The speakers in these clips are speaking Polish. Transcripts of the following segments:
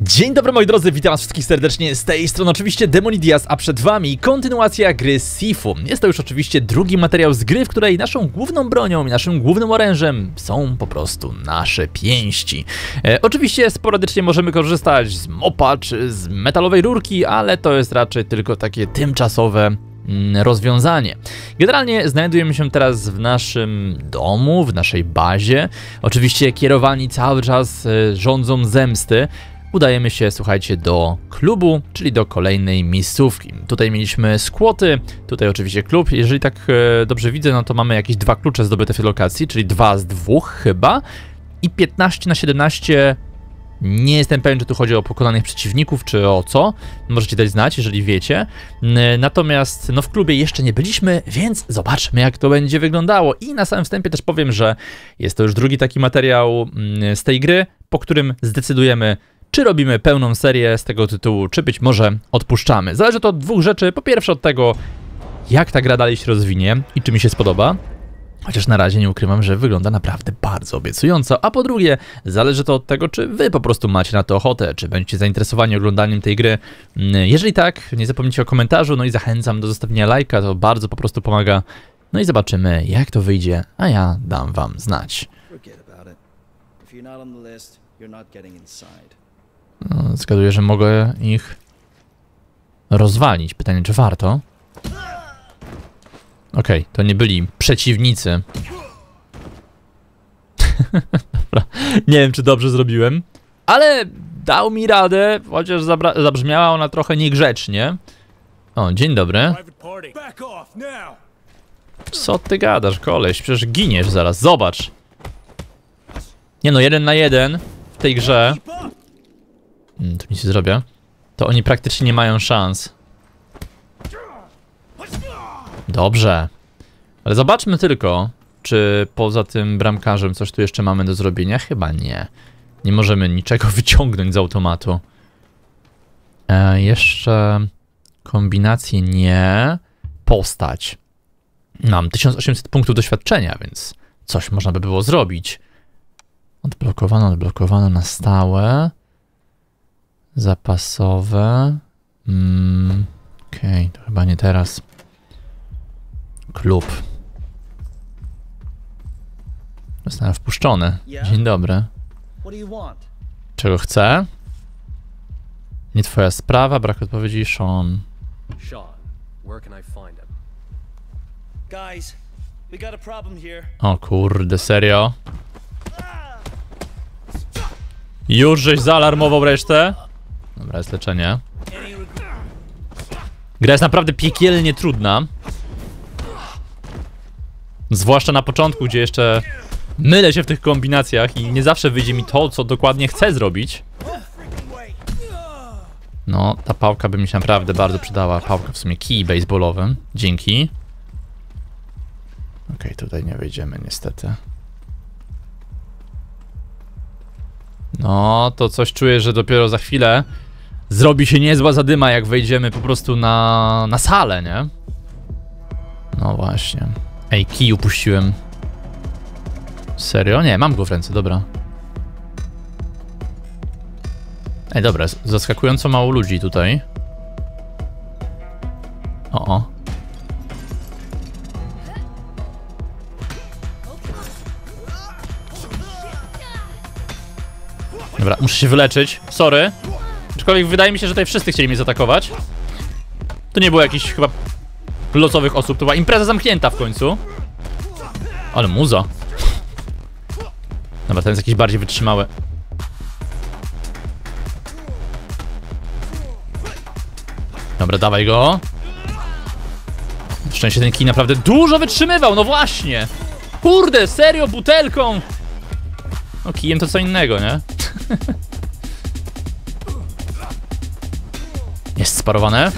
Dzień dobry moi drodzy, witam was wszystkich serdecznie, z tej strony oczywiście Demonidias, a przed wami kontynuacja gry Sifu. Jest to już oczywiście drugi materiał z gry, w której naszą główną bronią i naszym głównym orężem są po prostu nasze pięści. Oczywiście sporadycznie możemy korzystać z mopa czy z metalowej rurki, ale to jest raczej tylko takie tymczasowe rozwiązanie. Generalnie znajdujemy się teraz w naszym domu, w naszej bazie. Oczywiście kierowani cały czas rządzą zemsty. Udajemy się, słuchajcie, do klubu, czyli do kolejnej miejscówki. Tutaj mieliśmy skłoty, tutaj oczywiście klub. Jeżeli tak dobrze widzę, no to mamy jakieś 2 klucze zdobyte w tej lokacji, czyli 2 z 2 chyba. I 15 na 17. Nie jestem pewien, czy tu chodzi o pokonanych przeciwników, czy o co. Możecie dać znać, jeżeli wiecie. Natomiast no w klubie jeszcze nie byliśmy, więc zobaczmy, jak to będzie wyglądało. I na samym wstępie też powiem, że jest to już drugi taki materiał z tej gry, po którym zdecydujemy, czy robimy pełną serię z tego tytułu, czy być może odpuszczamy. Zależy to od 2 rzeczy. Po pierwsze od tego, jak ta gra dalej się rozwinie i czy mi się spodoba. Chociaż na razie nie ukrywam, że wygląda naprawdę bardzo obiecująco. A po drugie, zależy to od tego, czy wy po prostu macie na to ochotę, czy będziecie zainteresowani oglądaniem tej gry. Jeżeli tak, nie zapomnijcie o komentarzu, no i zachęcam do zostawienia lajka, to bardzo po prostu pomaga. No i zobaczymy, jak to wyjdzie, a ja dam wam znać. No, zgaduję, że mogę ich rozwalić. Pytanie, czy warto? Okej, to nie byli przeciwnicy. Dobra, nie wiem, czy dobrze zrobiłem, ale dał mi radę, chociaż zabrzmiała ona trochę niegrzecznie. O, dzień dobry. Co ty gadasz, koleś? Przecież giniesz zaraz, zobacz. Nie no, 1 na 1 w tej grze. Tu nic nie zrobię. To oni praktycznie nie mają szans. Dobrze. Ale zobaczmy tylko, czy poza tym bramkarzem coś tu jeszcze mamy do zrobienia. Chyba nie. Nie możemy niczego wyciągnąć z automatu. Jeszcze kombinacje nie. Postać. Mam 1800 punktów doświadczenia, więc coś można by było zrobić. Odblokowano na stałe. Zapasowe. Okej, to chyba nie teraz. Klub. Zostałem wpuszczony. Dzień dobry. Czego chcę? Nie twoja sprawa, brak odpowiedzi. Sean. O kurde, serio? Już żeś zaalarmował resztę? Dobra, jest leczenie. Gra jest naprawdę piekielnie trudna. Zwłaszcza na początku, gdzie jeszcze mylę się w tych kombinacjach i nie zawsze wyjdzie mi to, co dokładnie chcę zrobić. No, ta pałka by mi się naprawdę bardzo przydała. Pałka, w sumie kij baseballowy. Dzięki. Okej, tutaj nie wejdziemy niestety. No, to coś czuję, że dopiero za chwilę zrobi się niezła zadyma, jak wejdziemy po prostu na salę, nie? No właśnie. Ej, kij upuściłem. Serio? Nie, mam go w ręce, dobra. Ej, dobra, zaskakująco mało ludzi tutaj. O, o. Dobra, muszę się wyleczyć, sorry. Aczkolwiek wydaje mi się, że tutaj wszyscy chcieli mnie zaatakować. To nie było jakichś chyba losowych osób, to była impreza zamknięta w końcu. Ale muza. Dobra, ten jest jakiś bardziej wytrzymały. Dobra, dawaj go. Szczęście ten kij naprawdę dużo wytrzymywał, no właśnie. Kurde, serio, butelką. No kijem to co innego, nie? Jest sparowane.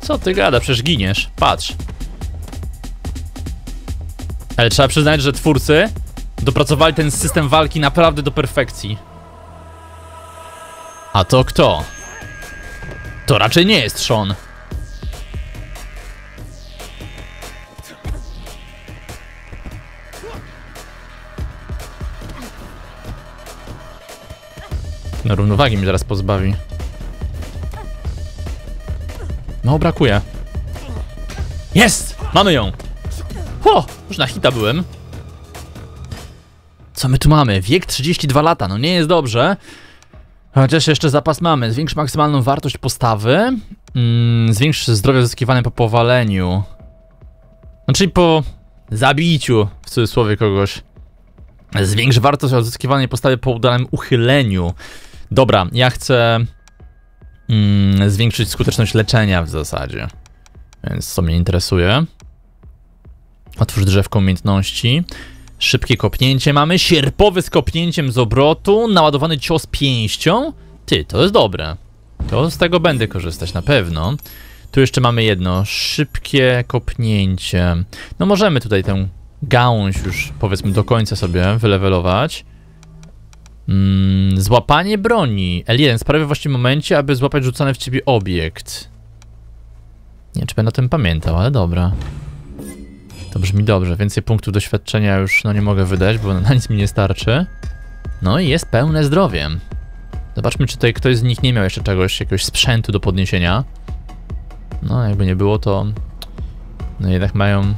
Co ty gada? Przecież giniesz. Patrz. Ale trzeba przyznać, że twórcy dopracowali ten system walki naprawdę do perfekcji. A to kto? To raczej nie jest Sean. No równowagi mi zaraz pozbawi. No brakuje. Jest! Mamy ją! Ho! Już na hita byłem. Co my tu mamy? Wiek 32 lata. No nie jest dobrze. Chociaż jeszcze zapas mamy. Zwiększ maksymalną wartość postawy. Zwiększ zdrowie zyskiwane po powaleniu. No czyli po zabiciu, w cudzysłowie, kogoś. Zwiększ wartość odzyskiwanej postawy po udanym uchyleniu. Dobra, ja chcę zwiększyć skuteczność leczenia w zasadzie. Więc co mnie interesuje. Otwórz drzewko umiejętności. Szybkie kopnięcie mamy. Sierpowy z kopnięciem z obrotu. Naładowany cios pięścią. Ty, to jest dobre. To z tego będę korzystać na pewno. Tu jeszcze mamy jedno. Szybkie kopnięcie. No możemy tutaj tę gałąź już, powiedzmy, do końca sobie wylewelować. Złapanie broni. L1 sprawia w właściwym momencie, aby złapać rzucany w ciebie obiekt. Nie wiem, czy będę o tym pamiętał, ale dobra. To brzmi dobrze. Więcej punktów doświadczenia już no nie mogę wydać, bo na nic mi nie starczy. No i jest pełne zdrowie. Zobaczmy, czy tutaj ktoś z nich nie miał jeszcze czegoś, jakiegoś sprzętu do podniesienia. No jakby nie było, to no jednak mają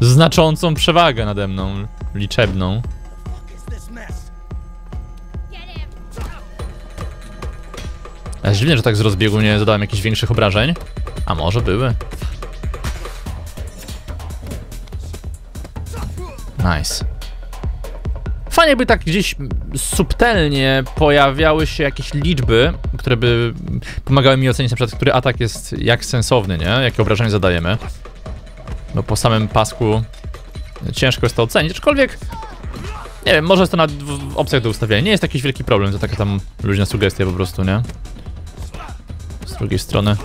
znaczącą przewagę nade mną, liczebną. Aż dziwnie, że tak z rozbiegu nie zadałem jakichś większych obrażeń. A może były. Nice. Fajnie by tak gdzieś subtelnie pojawiały się jakieś liczby, które by pomagały mi ocenić, na przykład, który atak jest jak sensowny, nie? Jakie obrażenie zadajemy. No po samym pasku ciężko jest to ocenić, aczkolwiek nie wiem, może jest to na opcjach do ustawienia. Nie jest jakiś wielki problem, to taka tam luźna sugestia po prostu, nie? Z drugiej strony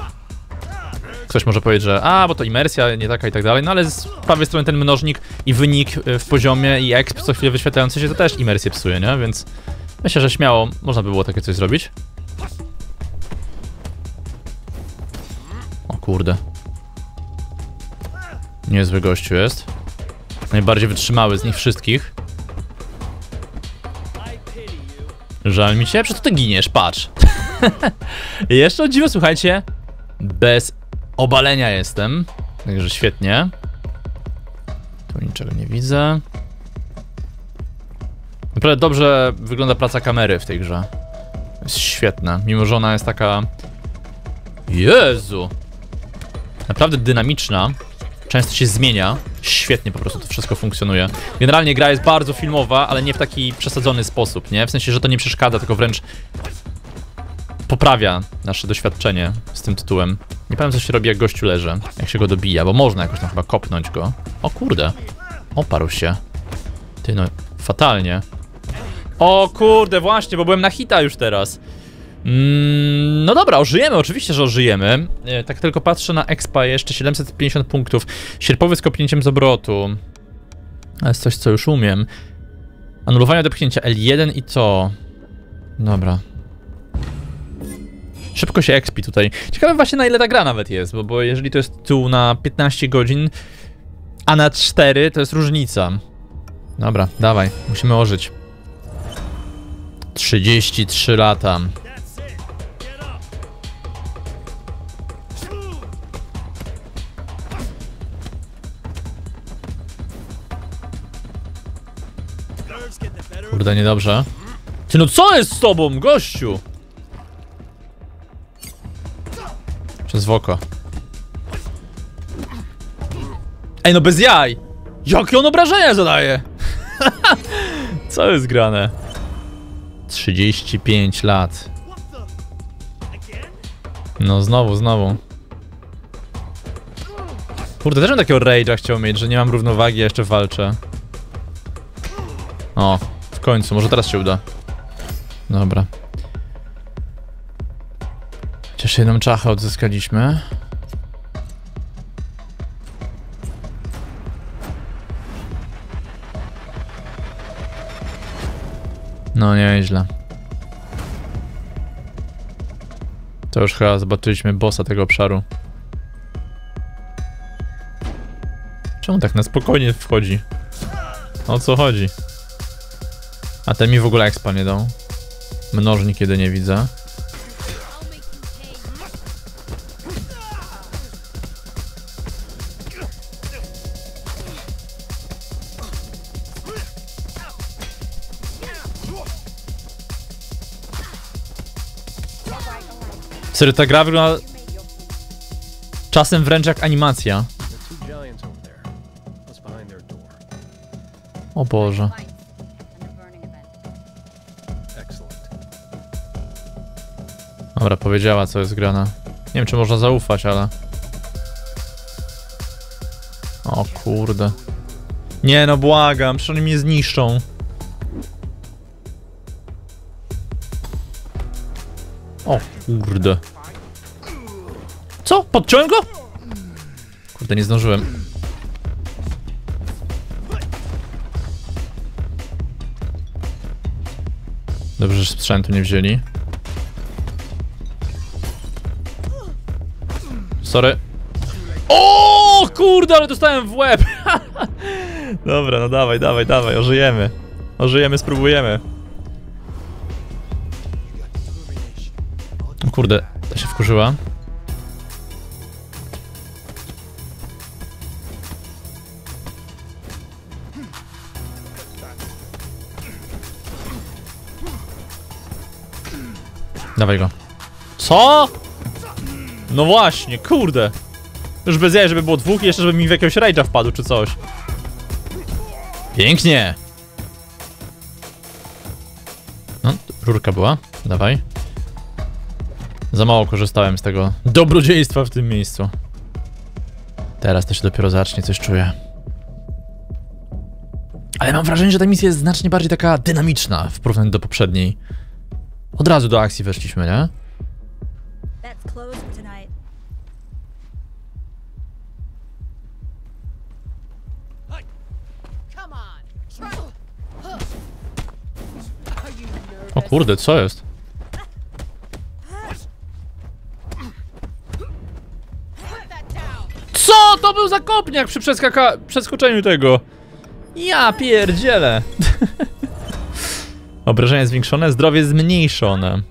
ktoś może powiedzieć, że bo to imersja, nie taka i tak dalej, no ale z prawej strony ten mnożnik i wynik w poziomie i exp co chwilę wyświetlający się, to też imersję psuje, nie? Więc myślę, że śmiało można by było takie coś zrobić. O kurde. Niezły gościu jest. Najbardziej wytrzymały z nich wszystkich. Żal mi cię, przecież ty giniesz, patrz. Jeszcze o dziwo, słuchajcie, bez obalenia jestem. Także świetnie. Tu niczego nie widzę. Naprawdę dobrze wygląda praca kamery w tej grze. Jest świetna, mimo że ona jest taka... Jezu! Naprawdę dynamiczna. Często się zmienia. Świetnie po prostu to wszystko funkcjonuje. Generalnie gra jest bardzo filmowa, ale nie w taki przesadzony sposób, nie? W sensie, że to nie przeszkadza, tylko wręcz poprawia nasze doświadczenie z tym tytułem. Nie pamiętam, co się robi, jak gościu leży, jak się go dobija, bo można jakoś tam chyba kopnąć go. O kurde, oparł się. Ty no, fatalnie. O kurde, właśnie, bo byłem na hita już teraz. No dobra, ożyjemy, oczywiście, że ożyjemy. Tak tylko patrzę na expa jeszcze, 750 punktów. Sierpowy z kopnięciem z obrotu. To jest coś, co już umiem. Anulowanie odepchnięcia L1 i to. Dobra. Szybko się expi tutaj. Ciekawe właśnie, na ile ta gra nawet jest, bo jeżeli to jest tu na 15 godzin, a na 4 to jest różnica. Dobra, dawaj, musimy ożyć. 33 lata. Kurde, niedobrze. Ty, no co jest z tobą, gościu? Przez oko. Ej, no bez jaj! Jakie on obrażenia zadaje? Co jest grane? 35 lat. No znowu. Kurde, też bym takiego rage'a chciał mieć, że nie mam równowagi, a jeszcze walczę. O, w końcu, może teraz się uda. Dobra. Chociaż jedną czachę odzyskaliśmy. No nieźle. To już chyba zobaczyliśmy bossa tego obszaru. Czemu tak na spokojnie wchodzi? O co chodzi? A ten mi w ogóle expa nie dał. Mnożnik kiedy nie widzę. Serio, ta gra wygląda czasem wręcz jak animacja. O Boże. Dobra, powiedziała co jest grane. Nie wiem czy można zaufać, ale... O kurde. Nie no, błagam, przecież oni mnie zniszczą. O kurde. Co? Podciąłem go? Kurde, nie zdążyłem. Dobrze, że sprzętu nie wzięli. Sorry. O kurde, ale dostałem w łeb. Dobra, no dawaj, dawaj, dawaj, ożyjemy. Ożyjemy, spróbujemy. Kurde, ta się wkurzyła. Dawaj go. Co? No właśnie, kurde. Już bez jaj, żeby było dwóch i jeszcze żeby mi w jakiegoś rage'a wpadł czy coś. Pięknie. No, rurka była. Dawaj. Za mało korzystałem z tego dobrodziejstwa w tym miejscu. Teraz to się dopiero zacznie, coś czuję. Ale mam wrażenie, że ta misja jest znacznie bardziej taka dynamiczna w porównaniu do poprzedniej. Od razu do akcji weszliśmy, nie? O kurde, co jest? Co to był za kopniak przy przeskoczeniu tego? Ja pierdzielę. Obrażenia zwiększone, zdrowie zmniejszone.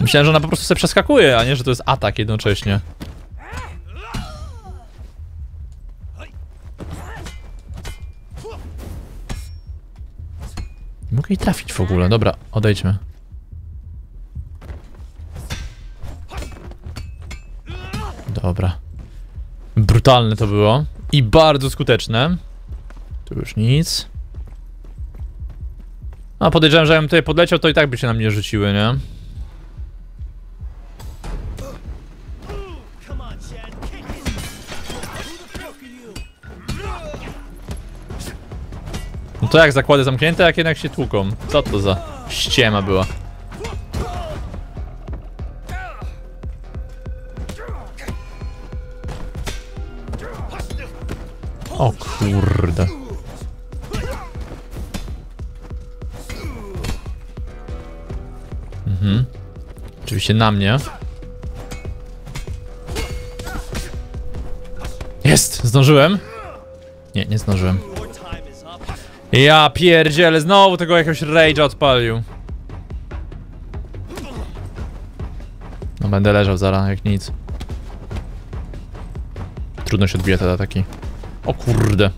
Myślałem, że ona po prostu sobie przeskakuje, a nie, że to jest atak jednocześnie. Nie mogę jej trafić w ogóle. Dobra, odejdźmy. Dobra. Brutalne to było. I bardzo skuteczne. Tu już nic. A podejrzewam, że jakbym tutaj podleciał, to i tak by się na mnie rzuciły, nie? No to jak zakłady zamknięte, jak jednak się tłuką. Co to za ściema była? O kurde. Mhm. Oczywiście na mnie. Jest! Zdążyłem? Nie, nie zdążyłem. Ja pierdzielę, znowu tego jakiegoś rage'a odpalił. No będę leżał zaraz, jak nic. Trudno się odbija te ataki. O kurde.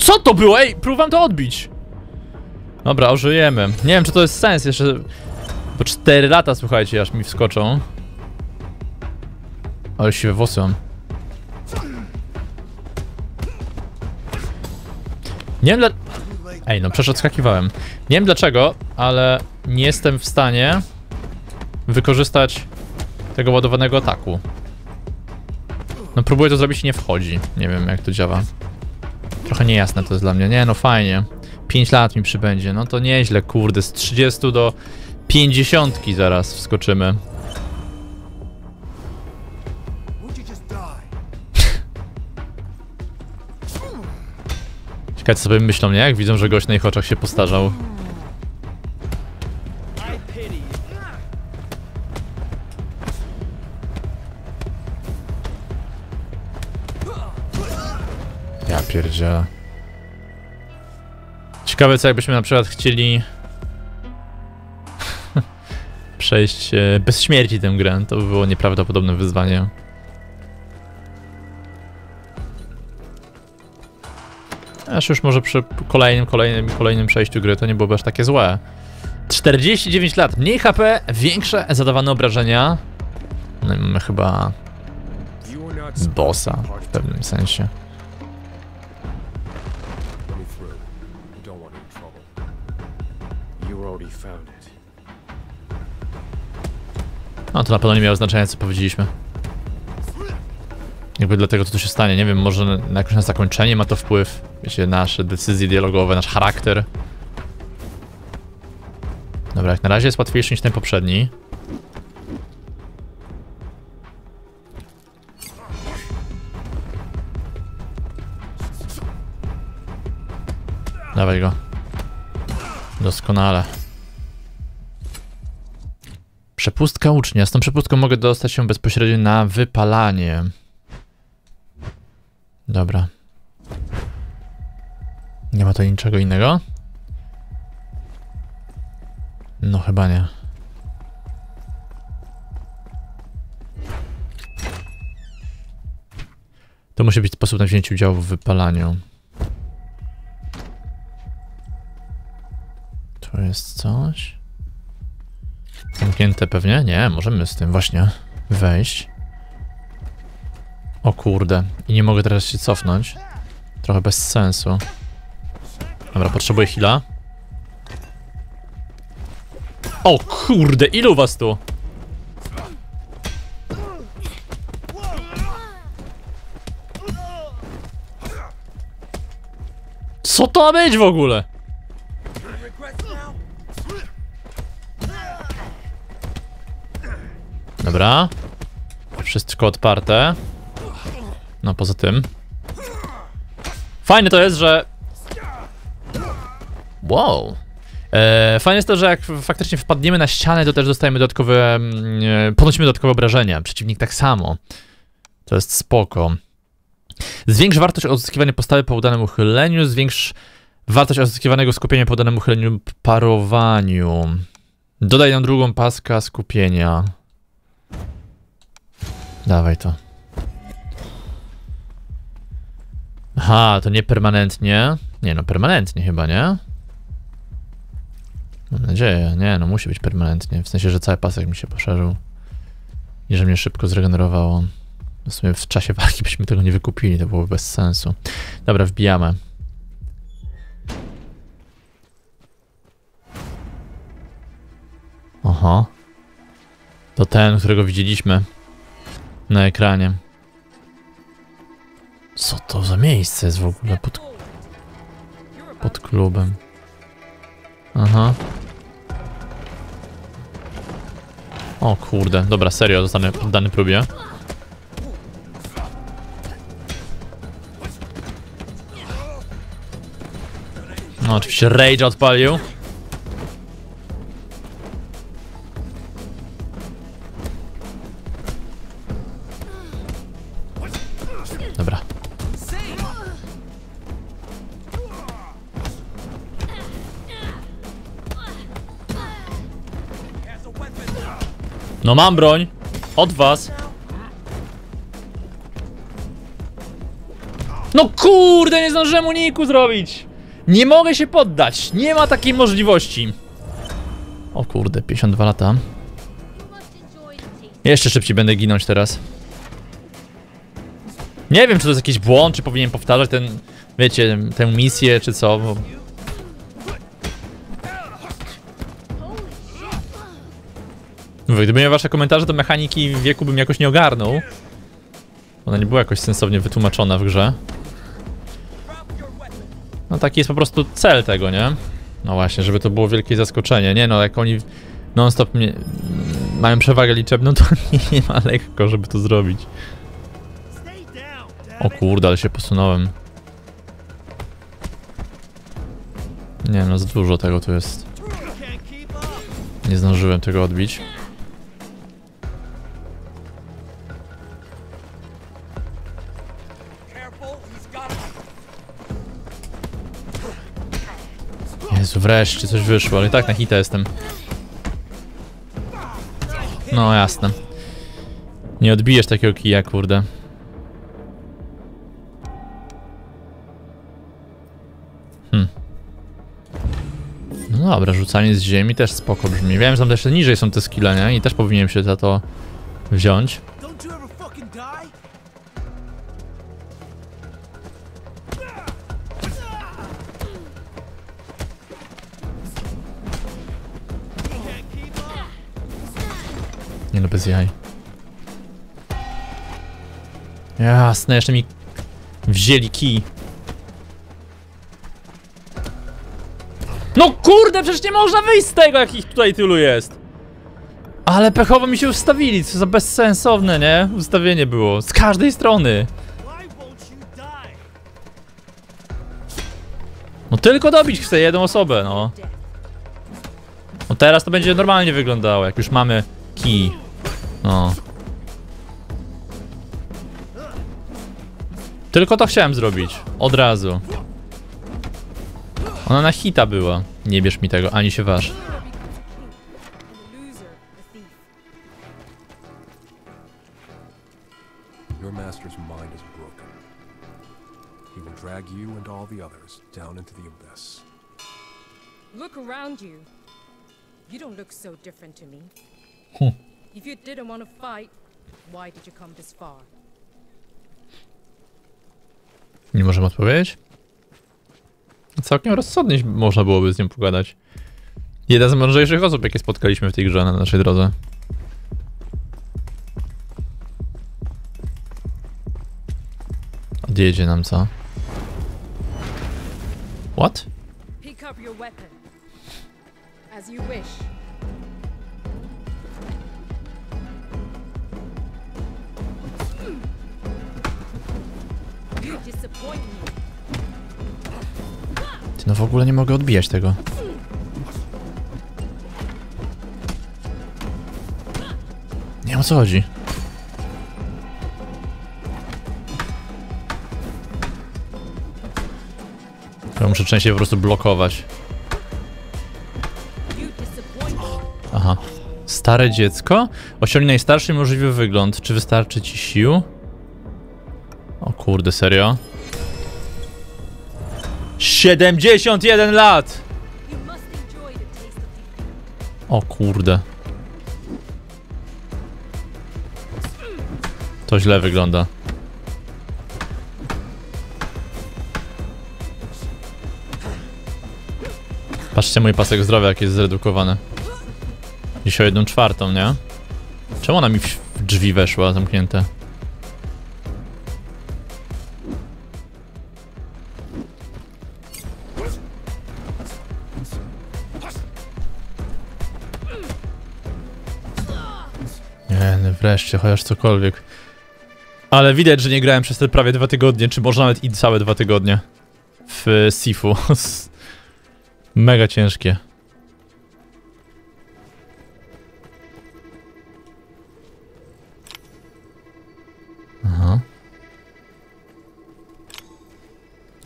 Co to było? Ej, próbowałem to odbić. Dobra, ożyjemy. Nie wiem, czy to jest sens jeszcze. Bo 4 lata, słuchajcie, aż mi wskoczą. Ale siwe włosy mam. Nie wiem dla... Ej, no przecież odskakiwałem. Nie wiem dlaczego, ale... nie jestem w stanie wykorzystać tego ładowanego ataku. No próbuję to zrobić i nie wchodzi. Nie wiem jak to działa. Trochę niejasne to jest dla mnie. Nie no fajnie. 5 lat mi przybędzie. No to nieźle kurde. Z 30 do 50 zaraz wskoczymy. Ciekawe co sobie myślą, nie? Jak widzą, że gość na ich oczach się postarzał. pierdziele. Ciekawe co jakbyśmy na przykład chcieli przejść bez śmierci tę grę, to by było nieprawdopodobne wyzwanie. Aż już może przy kolejnym przejściu gry to nie byłoby aż takie złe. 49 lat, mniej HP, większe zadawane obrażenia. No i mamy chyba bossa w pewnym sensie. No to na pewno nie miało znaczenia co powiedzieliśmy. Jakby dlatego co tu się stanie, nie wiem, może na jakoś na zakończenie ma to wpływ. Wiecie, nasze decyzje dialogowe, nasz charakter. Dobra, jak na razie jest łatwiejszy niż ten poprzedni. Dawaj go. Doskonale. Przepustka ucznia. Z tą przepustką mogę dostać się bezpośrednio na wypalanie. Dobra. Nie ma to niczego innego? No chyba nie. To musi być sposób na wzięcie udziału w wypalaniu. Tu jest coś? Zamknięte pewnie? Nie, możemy z tym właśnie wejść. O kurde, i nie mogę teraz się cofnąć. Trochę bez sensu. Dobra, potrzebuję heala. O kurde, ilu was tu? Co to ma być w ogóle? Dobra. Wszystko odparte. No poza tym fajne to jest, że wow. Fajne jest to, że jak faktycznie wpadniemy na ścianę, to też dostajemy dodatkowe, ponosimy dodatkowe obrażenia. Przeciwnik tak samo. To jest spoko. Zwiększ wartość odzyskiwania postawy po udanym uchyleniu. Zwiększ wartość odzyskiwanego skupienia po udanym uchyleniu parowaniu. Dodaj nam drugą paskę skupienia. Dawaj to. Aha, to nie permanentnie. Nie no, permanentnie chyba, nie? Mam nadzieję, nie no, musi być permanentnie. W sensie, że cały pasek mi się poszerzył. I że mnie szybko zregenerowało. W sumie w czasie walki byśmy tego nie wykupili, to byłoby bez sensu. Dobra, wbijamy. Oho. To ten, którego widzieliśmy na ekranie. Co to za miejsce jest w ogóle pod klubem? Aha. O kurde, dobra, serio, zostanę poddany próbie. No oczywiście rage odpalił. No mam broń, od was. No kurde, nie zdążyłem uniku zrobić. Nie mogę się poddać, nie ma takiej możliwości. O kurde, 52 lata. Jeszcze szybciej będę ginąć teraz. Nie wiem, czy to jest jakiś błąd, czy powinienem powtarzać ten, wiecie, tę misję, czy co. Gdyby nie wasze komentarze, to mechaniki wieku bym jakoś nie ogarnął. Ona nie była jakoś sensownie wytłumaczona w grze. No taki jest po prostu cel tego, nie? No właśnie, żeby to było wielkie zaskoczenie. Nie no, jak oni non-stop mają przewagę liczebną, to nie ma lekko, żeby to zrobić. O kurde, ale się posunąłem. Nie no, za dużo tego tu jest. Nie zdążyłem tego odbić. Jezu, wreszcie coś wyszło, ale i tak na hita jestem. No jasne. Nie odbijesz takiego kija, kurde. No dobra, rzucanie z ziemi też spoko brzmi. Wiem, że tam też niżej są te skille, nie? I też powinienem się za to wziąć. Nie no, bez jaj. Jasne, jeszcze mi wzięli kij. No kurde, przecież nie można wyjść z tego, jakich tutaj tylu jest. Ale pechowo mi się ustawili, co za bezsensowne, nie? Ustawienie było, z każdej strony. No tylko dobić chcę jedną osobę, no. No teraz to będzie normalnie wyglądało, jak już mamy kij. No. Tylko to chciałem zrobić, od razu. Ona na hita była. Nie bierz mi tego, ani się waż. Nie możemy odpowiedzieć? Całkiem rozsądnie można byłoby z nią pogadać. Jedna z mądrzejszych osób, jakie spotkaliśmy w tej grze na naszej drodze. Odjedzie nam co? What? No w ogóle nie mogę odbijać tego. Nie wiem, o co chodzi. Ja muszę częściej po prostu blokować. Aha. Stare dziecko? Osiągnij najstarszy możliwy wygląd. Czy wystarczy ci sił? O kurde, serio? 71 lat! O kurde. To źle wygląda. Patrzcie, mój pasek zdrowia jak jest zredukowany. Dziś o 1/4, nie? Czemu ona mi w drzwi weszła zamknięte? Wreszcie, chociaż cokolwiek. Ale widać, że nie grałem przez te prawie 2 tygodnie, czy może nawet i całe 2 tygodnie w Sifu. Mega ciężkie. Aha.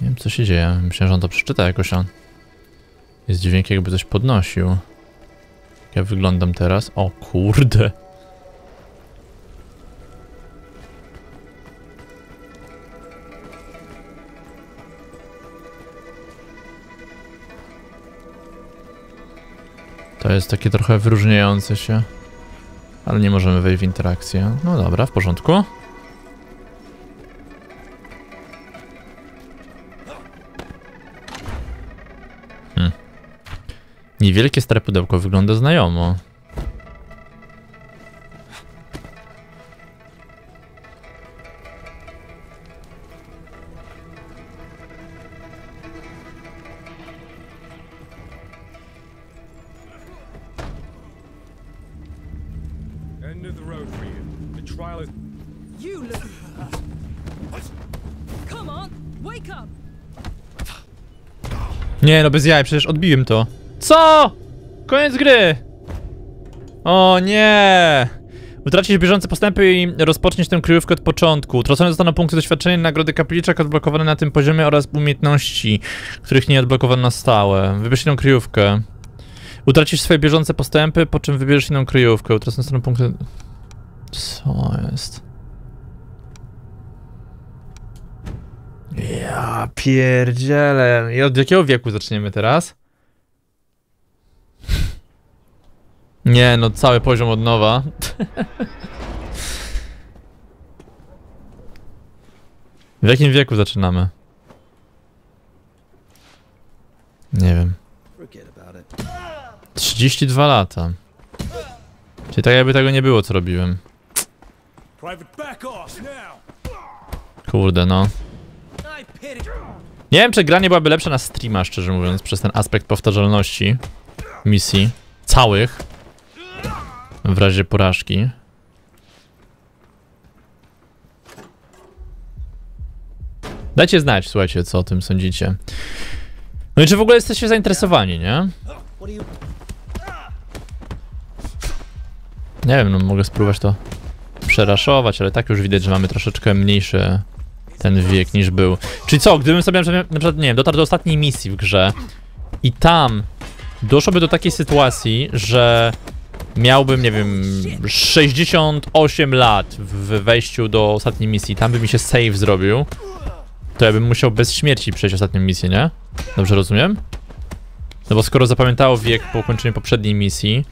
Nie wiem, co się dzieje. Myślę, że on to przeczyta jakoś. On jest dźwięk, jakby coś podnosił. Ja wyglądam teraz. O kurde. To jest takie trochę wyróżniające się. Ale nie możemy wejść w interakcję. No dobra, w porządku. Niewielkie stare pudełko wygląda znajomo. Nie no, bez jaj, przecież odbiłem to. Co? Koniec gry! O nie! Utracisz bieżące postępy i rozpoczniesz tę kryjówkę od początku. Utracone zostaną punkty doświadczenia, nagrody kapliczek odblokowane na tym poziomie oraz umiejętności, których nie odblokowano na stałe. Wybierz tę kryjówkę. Utracisz swoje bieżące postępy, po czym wybierzesz inną kryjówkę. Utracone zostaną punkty... Co jest? Ja pierdzielę. I od jakiego wieku zaczniemy teraz? Nie, no cały poziom od nowa. W jakim wieku zaczynamy? Nie wiem. 32 lata. Czyli tak jakby tego nie było, co robiłem. Kurde, no. Nie wiem, czy gra nie byłaby lepsza na streama, szczerze mówiąc, przez ten aspekt powtarzalności misji. Całych. W razie porażki. Dajcie znać, słuchajcie, co o tym sądzicie. No i czy w ogóle jesteście zainteresowani, nie? Nie wiem, no mogę spróbować to przeraszować, ale tak już widać, że mamy troszeczkę mniejsze... ten wiek niż był. Czyli co, gdybym sobie na przykład, nie wiem, dotarł do ostatniej misji w grze i tam doszłoby do takiej sytuacji, że miałbym, nie wiem, 68 lat w wejściu do ostatniej misji, tam by mi się save zrobił, to ja bym musiał bez śmierci przejść ostatnią misję, nie? Dobrze rozumiem? No bo skoro zapamiętało wiek po ukończeniu poprzedniej misji,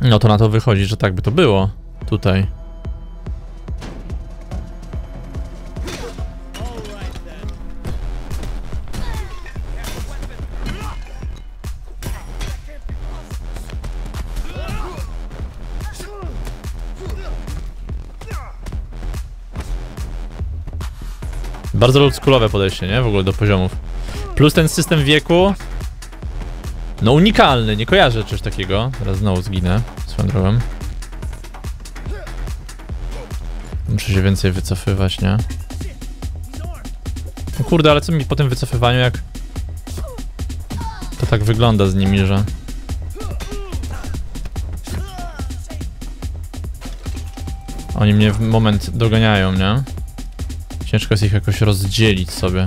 no to na to wychodzi, że tak by to było tutaj. Bardzo oldschoolowe podejście, nie? W ogóle do poziomów. Plus ten system wieku. No unikalny, nie kojarzę czegoś takiego. Teraz znowu zginę, swoją drogą. Muszę się więcej wycofywać, nie? No kurde, ale co mi po tym wycofywaniu, jak... To tak wygląda z nimi, że... Oni mnie w moment doganiają, nie? Ciężko jest ich jakoś rozdzielić sobie.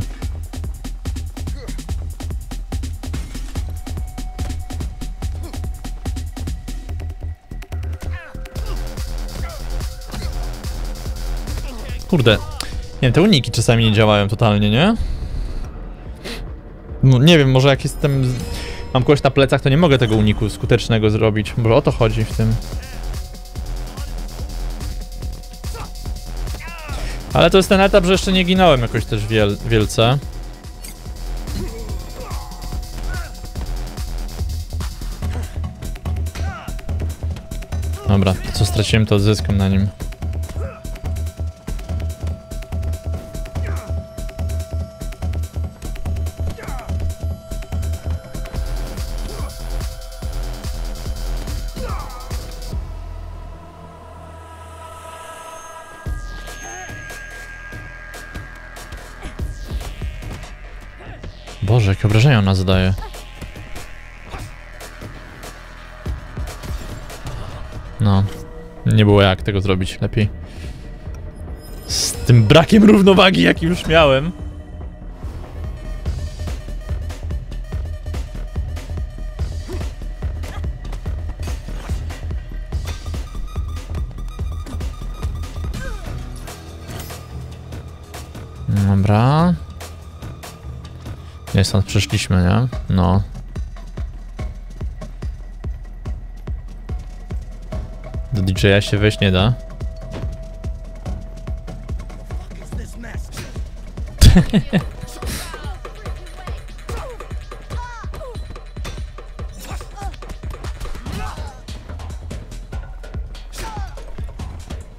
Kurde. Nie wiem, te uniki czasami nie działają totalnie, nie? No, nie wiem, może jak jestem... Mam kogoś na plecach, to nie mogę tego uniku skutecznego zrobić. Może o to chodzi w tym. Ale to jest ten etap, że jeszcze nie ginąłem jakoś też wielce. Dobra, to co straciłem, to odzyskam na nim. Boże, jakie obrażenia ona zadaje. No, nie było jak tego zrobić lepiej. Z tym brakiem równowagi, jaki już miałem. Dobra. Nie, stąd przeszliśmy, nie? No. Do DJ-a się wejść nie da.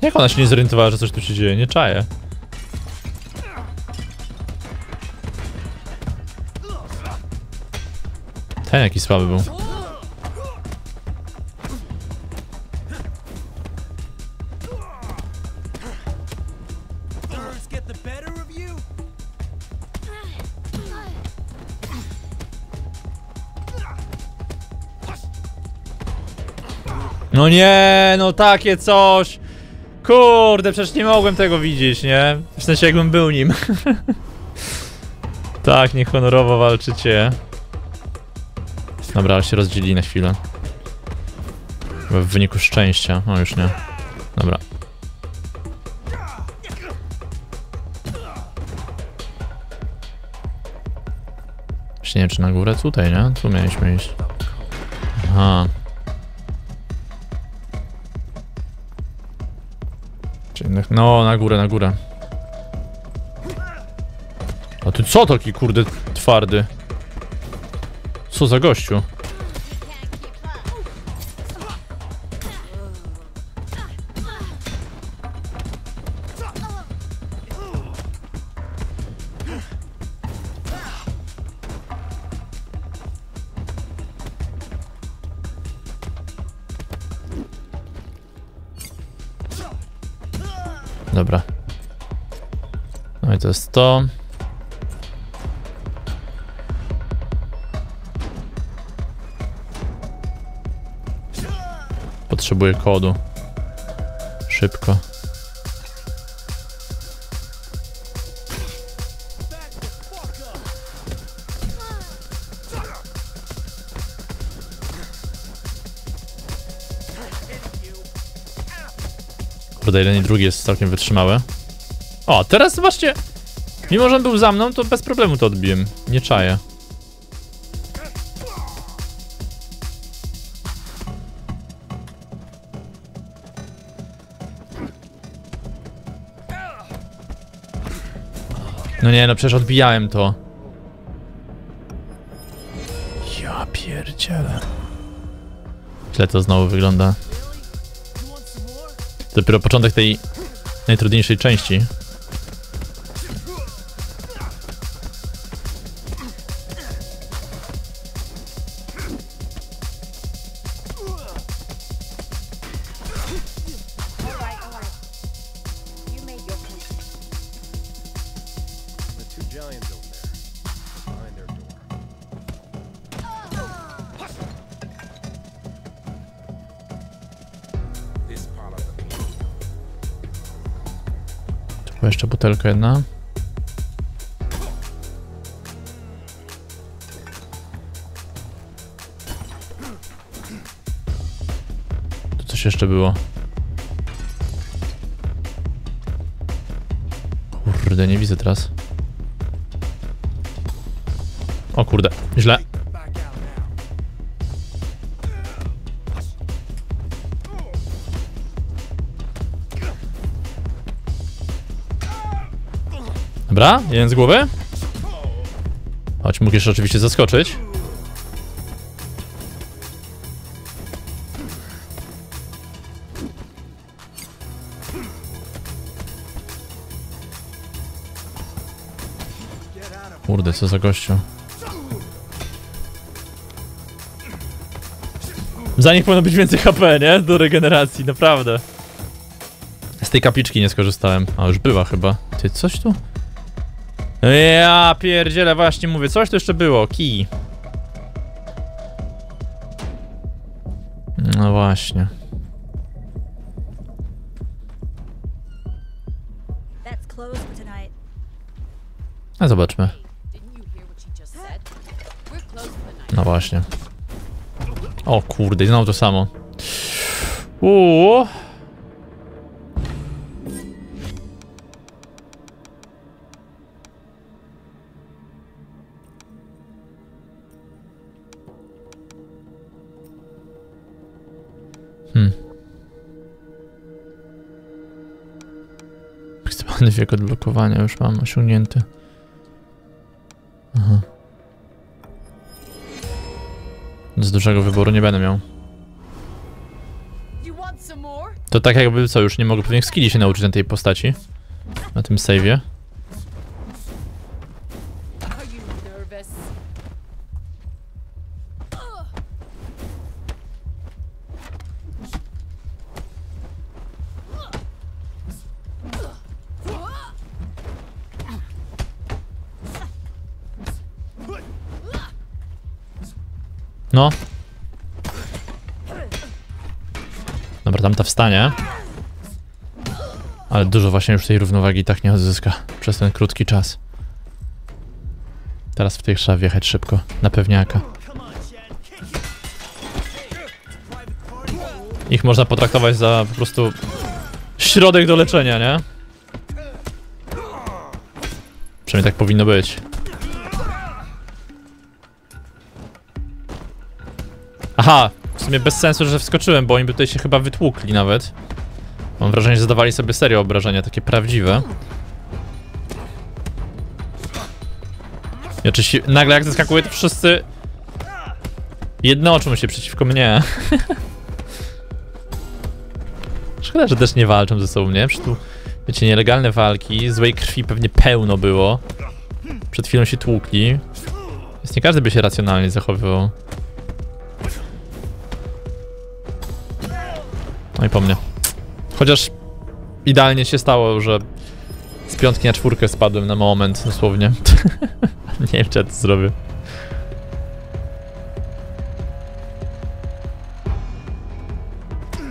Jak ona się nie zorientowała, że coś tu się dzieje? Nie czaję. Ten jaki słaby był. No nie, no takie coś. Kurde, przecież nie mogłem tego widzieć, nie? W sensie jakbym był nim. Tak, niehonorowo walczycie. Dobra, ale się rozdzieli na chwilę. W wyniku szczęścia. O, już nie. Dobra. Właśnie nie wiem, czy na górę tutaj, nie? Tu mieliśmy iść. Aha. No, na górę, na górę. A ty co taki kurde twardy? Co za gościu? Dobra. No i to jest to. Potrzebuję kodu. Szybko. Kurde, jeden i drugi jest całkiem wytrzymały. O, teraz zobaczcie. Mimo że on był za mną, to bez problemu to odbiłem. Nie czaję. No nie, no przecież odbijałem to. Ja pierdzielę. Źle to znowu wygląda. Dopiero początek tej najtrudniejszej części. Jeszcze butelka jedna. Tu coś jeszcze było. Kurde, nie widzę teraz. O kurde, źle. Dobra, jeden z głowy. Choć mógł jeszcze oczywiście zaskoczyć. Kurde, co za gościu. Za nich powinno być więcej HP, nie? Do regeneracji, naprawdę. Z tej kapliczki nie skorzystałem. A już była chyba. Ty, coś tu? Ja pierdzielę, właśnie mówię, coś tu jeszcze było, kij. No właśnie. A zobaczmy. No właśnie. O kurde, znowu to samo. Maksymalny wiek odblokowania już mam osiągnięty. Aha. Z dużego wyboru nie będę miał. To tak jakby co, już nie mogę pewnych skilli się nauczyć na tej postaci. Na tym save'ie. No. Dobra, tamta wstanie. Ale dużo właśnie już tej równowagi i tak nie odzyska przez ten krótki czas. Teraz w tych trzeba wjechać szybko, na pewniaka. Ich można potraktować za po prostu środek do leczenia, nie? Przynajmniej tak powinno być. Aha! W sumie bez sensu, że wskoczyłem, bo oni by tutaj się chyba wytłukli nawet. Mam wrażenie, że zadawali sobie serio obrażenia, takie prawdziwe. I oczywiście nagle jak zaskakuje, to wszyscy jednoczą się przeciwko mnie. Szkoda, że też nie walczą ze sobą, nie? Przecież tu, wiecie, nielegalne walki, złej krwi pewnie pełno było. Przed chwilą się tłukli. Więc nie każdy by się racjonalnie zachowywał. No i po mnie. Chociaż idealnie się stało, że z piątki na czwórkę spadłem na moment, dosłownie. Nie wiem, czy ja to zrobię.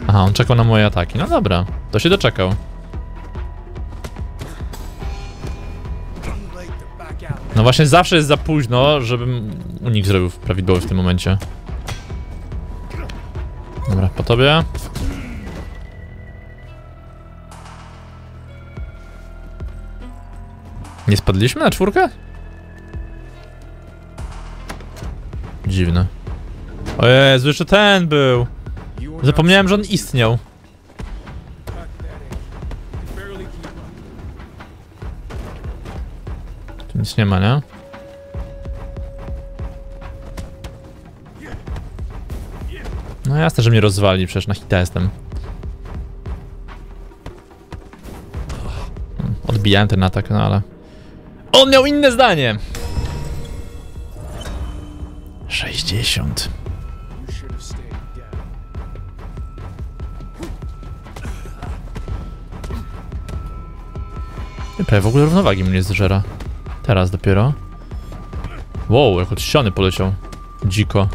Aha, on czekał na moje ataki. No dobra, to się doczekał. No właśnie, zawsze jest za późno, żebym unik zrobił prawidłowy w tym momencie. Dobra, po tobie. Nie spadliśmy na czwórkę? Dziwne. O Jezu, jeszcze ten był. Zapomniałem, że on istniał. Tu nic nie ma, nie? No jasne, że mnie rozwali, przecież na hita jestem. Odbijałem ten atak, no ale... On miał inne zdanie! 60. Nie, prawie w ogóle równowagi mnie zżera. Teraz dopiero. Wow, jak od ściany poleciał. Dziko.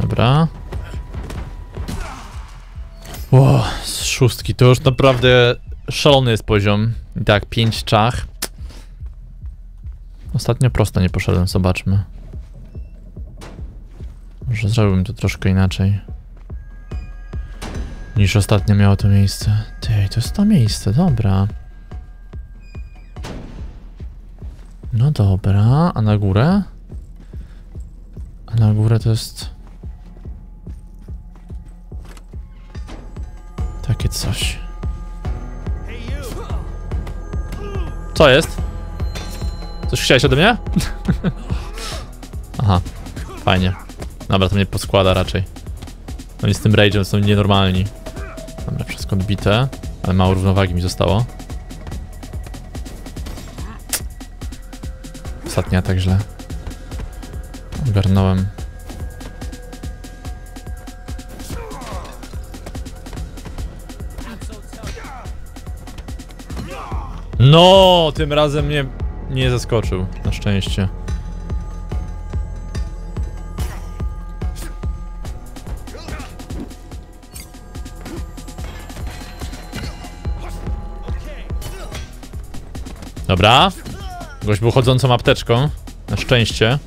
Dobra. Wow, z szóstki to już naprawdę szalony jest poziom. I tak, 5 czach. Ostatnio prosto nie poszedłem, zobaczmy. Może zrobiłbym to troszkę inaczej, niż ostatnio miało to miejsce. Ty, to jest to miejsce, dobra. No dobra, a na górę? A na górę to jest... takie coś. Co jest? Coś chciałeś ode mnie? Aha, fajnie. Dobra, to mnie podskłada raczej. Oni z tym rage'em są nienormalni. Dobra, wszystko odbite. Ale mało równowagi mi zostało. Ostatnia tak źle ogarnąłem. No, tym razem mnie nie zaskoczył, na szczęście. Dobra. Gość był chodzącą apteczką, na szczęście.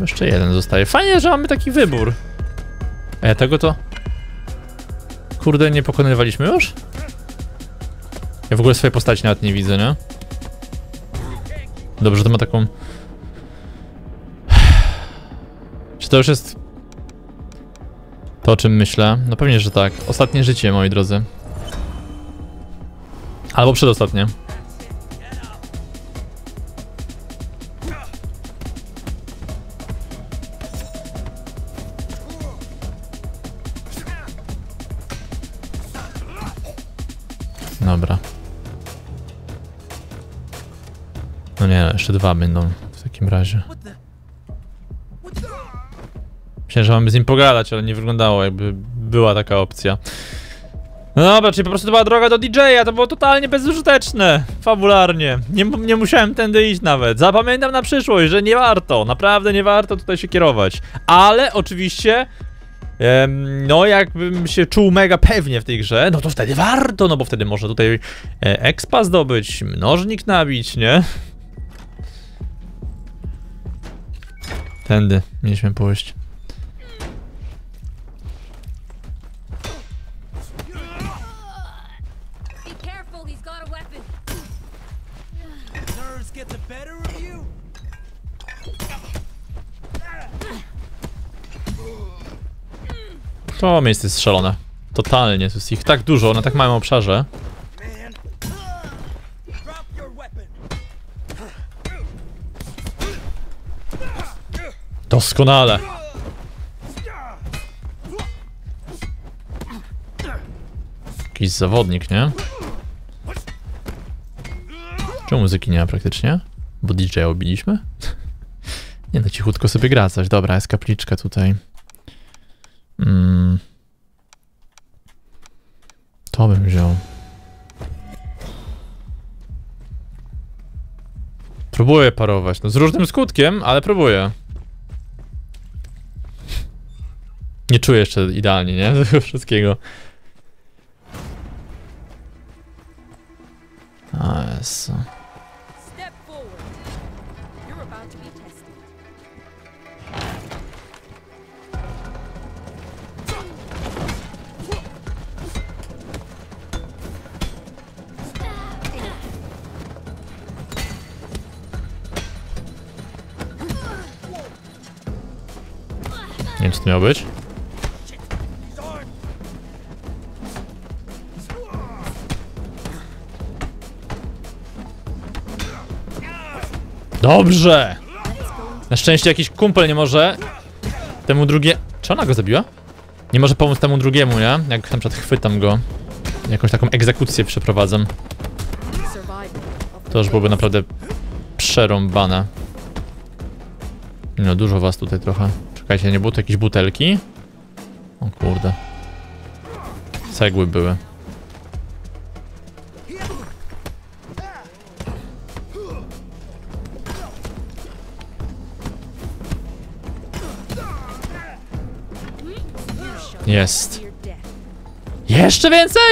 Jeszcze jeden zostaje. Fajnie, że mamy taki wybór. Tego to... Kurde, nie pokonywaliśmy już? Ja w ogóle swojej postaci nawet nie widzę, nie? Dobrze, że to ma taką... Czy to już jest... to, o czym myślę? No pewnie, że tak. Ostatnie życie, moi drodzy. Albo przedostatnie. Dobra. No nie, jeszcze dwa będą w takim razie. Myślałem, że mamy z nim pogadać, ale nie wyglądało, jakby była taka opcja. No dobra, czyli po prostu to była droga do DJ-a, to było totalnie bezużyteczne, fabularnie. Nie musiałem tędy iść nawet. Zapamiętam na przyszłość, że nie warto, naprawdę nie warto tutaj się kierować. Ale oczywiście, no jakbym się czuł mega pewnie w tej grze, no to wtedy warto, no bo wtedy można tutaj expa zdobyć, mnożnik nabić, nie? Tędy mieliśmy pójść. To miejsce jest strzelone. Totalnie, jest ich tak dużo, na tak małym obszarze. Doskonale. Jakiś zawodnik, nie? Czemu muzyki nie ma praktycznie? Bo DJ obiliśmy? Nie no, cichutko sobie gra coś. Dobra, jest kapliczka tutaj. To bym wziął. Próbuję parować, no z różnym skutkiem, ale próbuję. Nie czuję jeszcze idealnie, nie? Tego wszystkiego. A, jest. Nie wiem, co to miało być. Dobrze! Na szczęście jakiś kumpel nie może temu drugiemu... Czy ona go zabiła? Nie może pomóc temu drugiemu, nie? Jak na przykład chwytam go. Jakąś taką egzekucję przeprowadzam. To już byłoby naprawdę przerąbane. No dużo was tutaj trochę. Czekajcie, nie było to jakieś butelki? O kurde. Cegły były. Jest. Jeszcze więcej?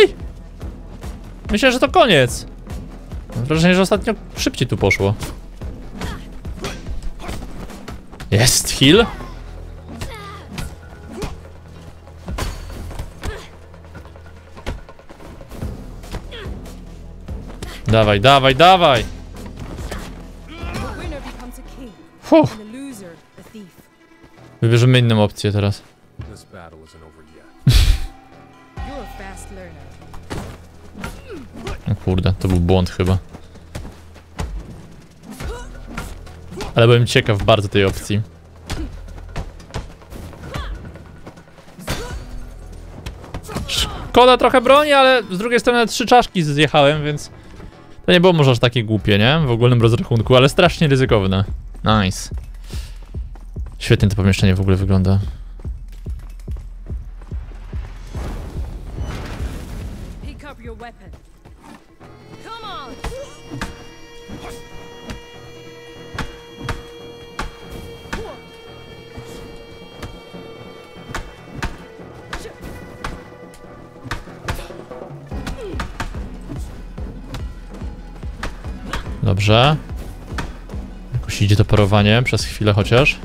Myślę, że to koniec. Mam wrażenie, że ostatnio szybciej tu poszło. Jest heal. Dawaj, dawaj, dawaj! Fuh. Wybierzemy inną opcję teraz. O kurde, to był błąd chyba. Ale byłem ciekaw bardzo tej opcji. Szkoda trochę broni, ale z drugiej strony 3 czaszki zjechałem, więc... To nie było może aż takie głupie, nie? W ogólnym rozrachunku, ale strasznie ryzykowne. Nice. Świetnie to pomieszczenie w ogóle wygląda. Dobrze. Jakoś idzie to parowanie przez chwilę chociaż.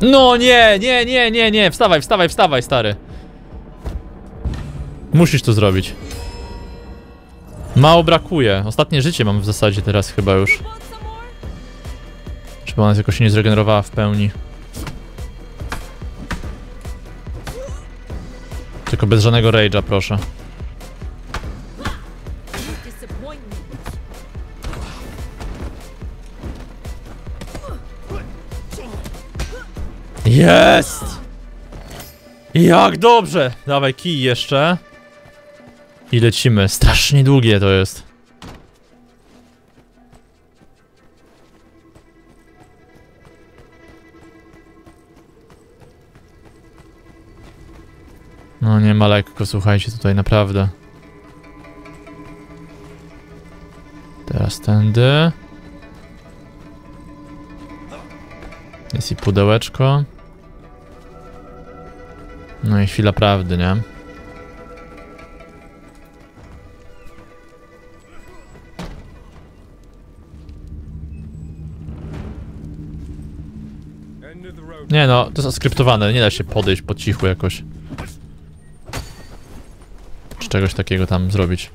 No nie, nie, nie, nie, nie. Wstawaj, wstawaj, wstawaj, stary. Musisz to zrobić. Mało brakuje. Ostatnie życie mam w zasadzie teraz chyba już. Chyba ona jakoś się nie zregenerowała w pełni. Tylko bez żadnego rage'a, proszę. Jest! Jak dobrze! Dawaj kij jeszcze. I lecimy. Strasznie długie to jest. No nie ma lekko, słuchajcie, tutaj naprawdę. Teraz tędy. Jest i pudełeczko. No i chwila prawdy, nie? Nie no, to jest skryptowane, nie da się podejść po cichu jakoś. Czy czegoś takiego tam zrobić.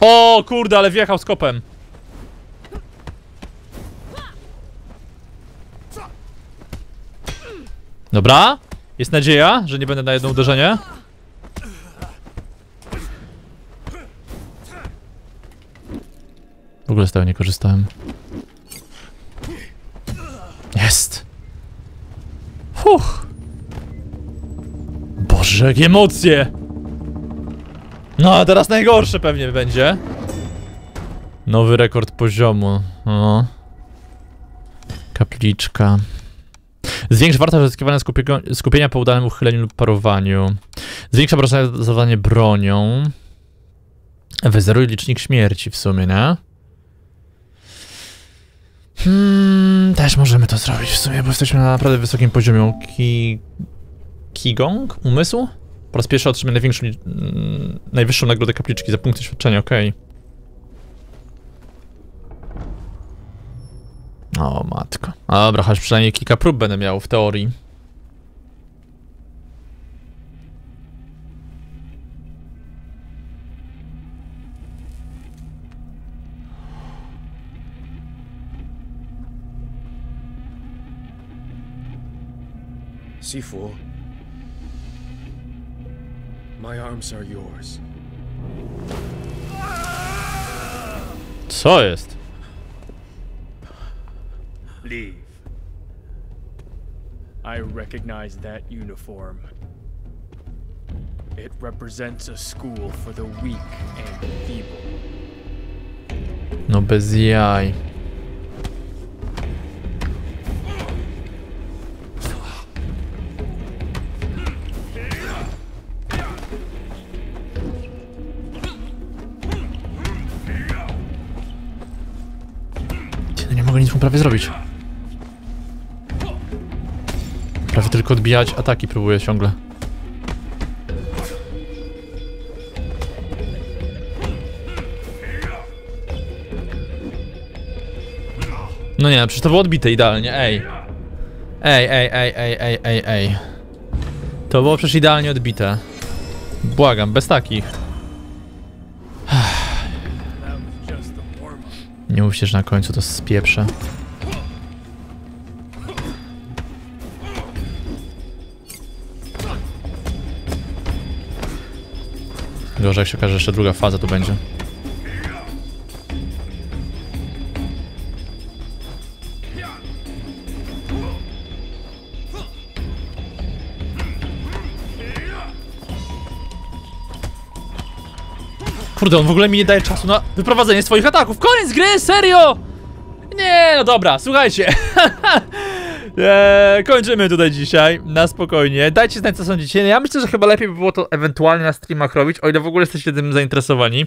O kurde, ale wjechał z kopem. Dobra. Jest nadzieja, że nie będę na jedno uderzenie. W ogóle z tego nie korzystałem. Jest. Fuch. Boże, jakie emocje. No, a teraz najgorsze pewnie będzie. Nowy rekord poziomu. O. Kapliczka. Zwiększa wartość uzyskiwania skupienia po udanym uchyleniu lub parowaniu. Zwiększa obrażanie bronią. Wyzeruj licznik śmierci w sumie, nie? Też możemy to zrobić w sumie, bo jesteśmy na naprawdę wysokim poziomie. Qigong? Umysł? Po raz pierwszy otrzymamy najwyższą nagrodę kapliczki za punkty doświadczenia, okej. O matko. Dobra, choć przynajmniej kilka prób będę miał w teorii. Sifu. My arms are yours. Co jest? Leave. I recognize that uniform. It represents a school for the weak and feeble. No bez jaj. No nie mogę nic mu prawie zrobić. Prawie tylko odbijać ataki próbuję ciągle. No nie, przecież to było odbite idealnie, ej. Ej. To było przecież idealnie odbite. Błagam, bez takich. Nie mówcie, że na końcu to spieprze. Gorzej, jak się okaże, jeszcze druga faza tu będzie. Kurde, on w ogóle mi nie daje czasu na wyprowadzenie swoich ataków. Koniec gry, serio! Nie, no dobra, słuchajcie. Kończymy tutaj dzisiaj, na spokojnie. Dajcie znać, co sądzicie. Ja myślę, że chyba lepiej by było to ewentualnie na streamach robić, o ile w ogóle jesteście tym zainteresowani.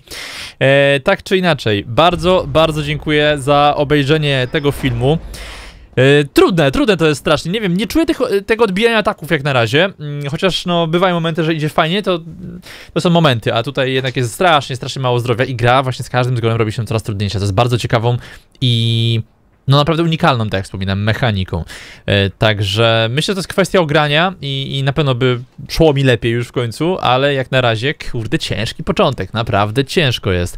Tak czy inaczej, bardzo, bardzo dziękuję za obejrzenie tego filmu. Trudne to jest strasznie, nie wiem, nie czuję tego odbijania ataków jak na razie, chociaż no bywają momenty, że idzie fajnie, to są momenty, a tutaj jednak jest strasznie mało zdrowia i gra właśnie z każdym zgonem robi się coraz trudniejsza, to jest bardzo ciekawą i no naprawdę unikalną, tak jak wspominam, mechaniką. Także myślę, że to jest kwestia ogrania i na pewno by szło mi lepiej już w końcu, ale jak na razie, kurde, ciężki początek, naprawdę ciężko jest.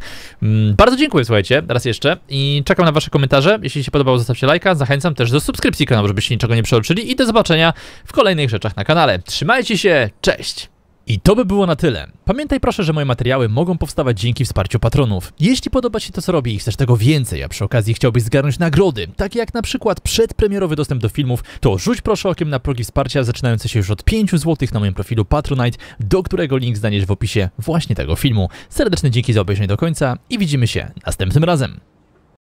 Bardzo dziękuję, słuchajcie, raz jeszcze i czekam na wasze komentarze. Jeśli się podobało, zostawcie lajka, zachęcam też do subskrypcji kanału, żebyście niczego nie przeoczyli i do zobaczenia w kolejnych rzeczach na kanale. Trzymajcie się, cześć! I to by było na tyle. Pamiętaj proszę, że moje materiały mogą powstawać dzięki wsparciu patronów. Jeśli podoba Ci się to, co robię i chcesz tego więcej, a przy okazji chciałbyś zgarnąć nagrody, takie jak na przykład przedpremierowy dostęp do filmów, to rzuć proszę okiem na progi wsparcia zaczynające się już od 5 zł na moim profilu Patronite, do którego link znajdziesz w opisie właśnie tego filmu. Serdeczne dzięki za obejrzenie do końca i widzimy się następnym razem.